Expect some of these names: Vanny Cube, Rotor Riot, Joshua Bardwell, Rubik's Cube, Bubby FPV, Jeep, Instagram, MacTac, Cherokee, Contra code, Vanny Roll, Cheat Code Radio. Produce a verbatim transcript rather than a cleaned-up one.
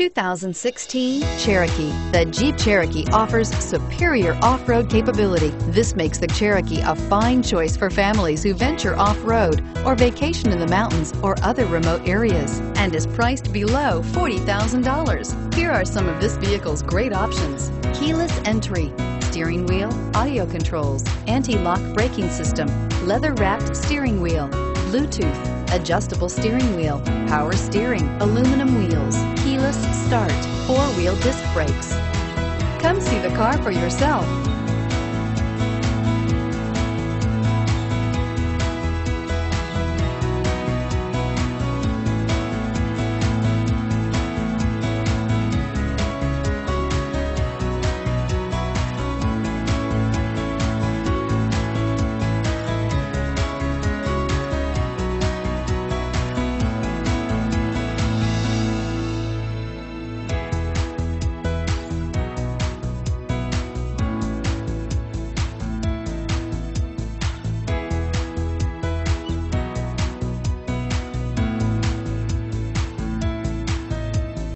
two thousand sixteen Cherokee. The Jeep Cherokee offers superior off-road capability. This makes the Cherokee a fine choice for families who venture off-road or vacation in the mountains or other remote areas, and is priced below forty thousand dollars. Here are some of this vehicle's great options: keyless entry, steering wheel audio controls, anti-lock braking system, leather-wrapped steering wheel, Bluetooth, adjustable steering wheel, power steering, aluminum wheels, keyless start, four-wheel disc brakes. Come see the car for yourself.